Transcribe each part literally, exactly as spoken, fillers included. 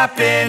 happen.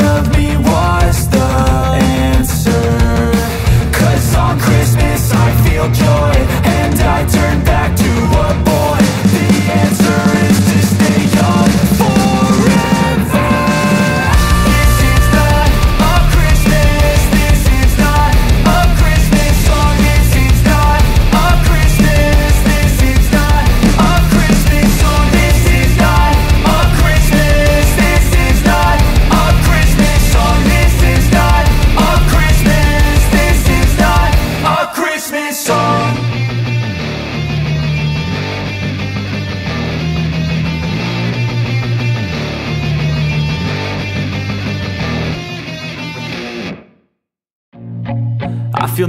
of me was the answer. On Christmas I feel joy, and I turn back to a boy. The answer is to stay young forever. This is not a Christmas, this is not a Christmas song. This is not a Christmas, this is not a Christmas song. This is not a Christmas, this is not a Christmas song. This is not a Christmas, this is not a Christmas song. I feel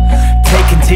Take into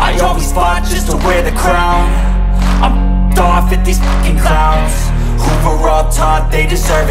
I always fought just to wear the crown. I'm off at these fucking clowns who were all taught they deserve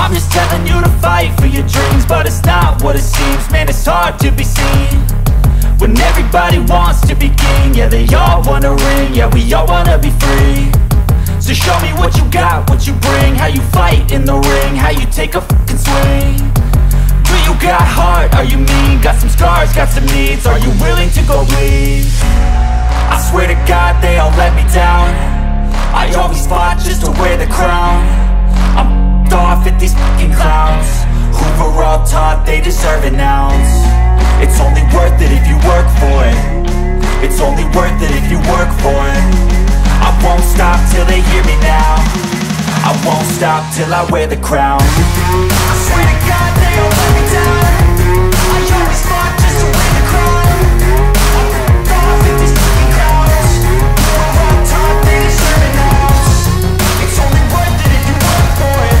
I'm just telling you to fight for your dreams, but it's not what it seems. Man, it's hard to be seen when everybody wants to be king. Yeah, they all wanna ring, yeah, we all wanna be free. So show me what you got, what you bring, how you fight in the ring, how you take a fucking swing. Do you got heart, are you mean? Got some scars, got some needs, are you willing to go bleed? I swear to God they all let me down. I always fought just to wear the crown. Off at these fucking clowns who were all taught they deserve an ounce. It's only worth it if you work for it. It's only worth it if you work for it. I won't stop till they hear me now. I won't stop till I wear the crown. I swear to God they all let me down. I always fought just to win the crown. Off at these fucking clowns who were all taught they deserve an ounce. It's only worth it if you work for it.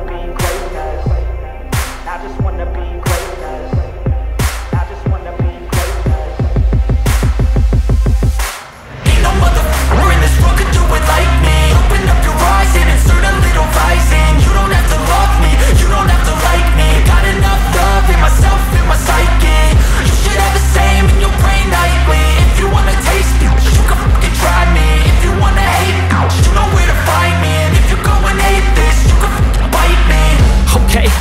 be greatness. I just wanna be greatness. I just wanna be greatness. Ain't no motherfucker we're in this world could do it like me. Open up your eyes and insert a little vice in. You don't have to love me, you don't have to like me. Got enough love in myself, in my psyche. You should have the same in your brain nightly. If you wanna taste me, you can fucking try me. If you wanna hate me, you know where to find me. And if you go and hate this, you can fucking bite me. Okay,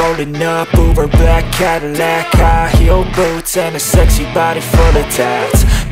Rolling up, Uber black Cadillac, high heel boots and a sexy body full of tats.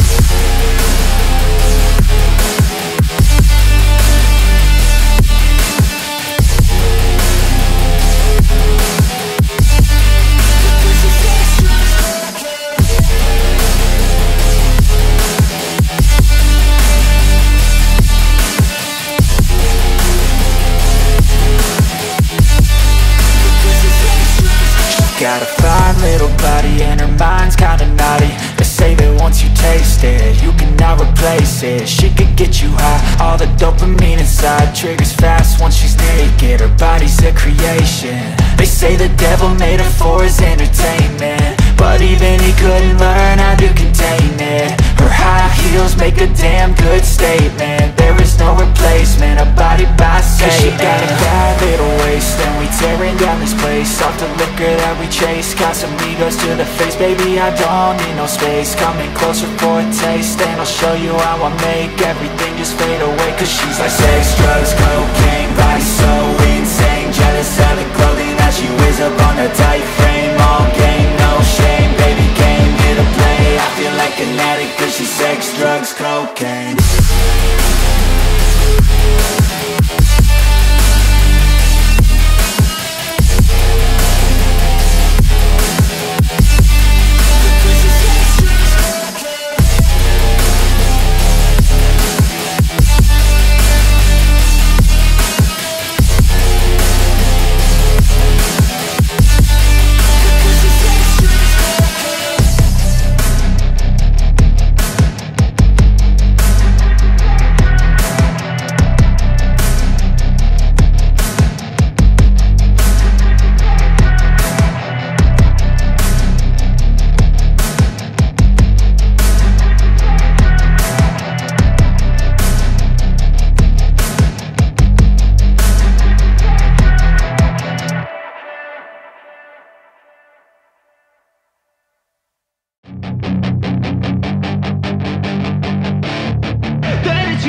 Got a fine little body and her mind's kinda naughty. They say that once you taste it, you cannot replace it. She could get you high, all the dopamine inside triggers fast once she's naked. Her body's a creation. They say the devil made her for his entertainment, but even he couldn't learn how to contain it. Her high heels make a damn good statement. There is no replacement, a body by Say. Cause she got a bad little waist, and we tearing down this place. Off the liquor that we chase, got some egos to the face. Baby, I don't need no space, coming closer for a taste. And I'll show you how I make everything just fade away. Cause she's like sex, drugs, cocaine, vice, so insane. Jealous of the clothing that she wears up on her tight frame. All game, no shame, baby came here to play. I feel like an addict cause she's sex, drugs, cocaine.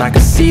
I can see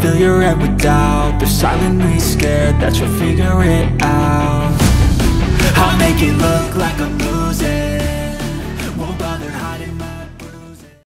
fill your head with doubt. They're silently scared that you'll figure it out. I'll make it look like a movie.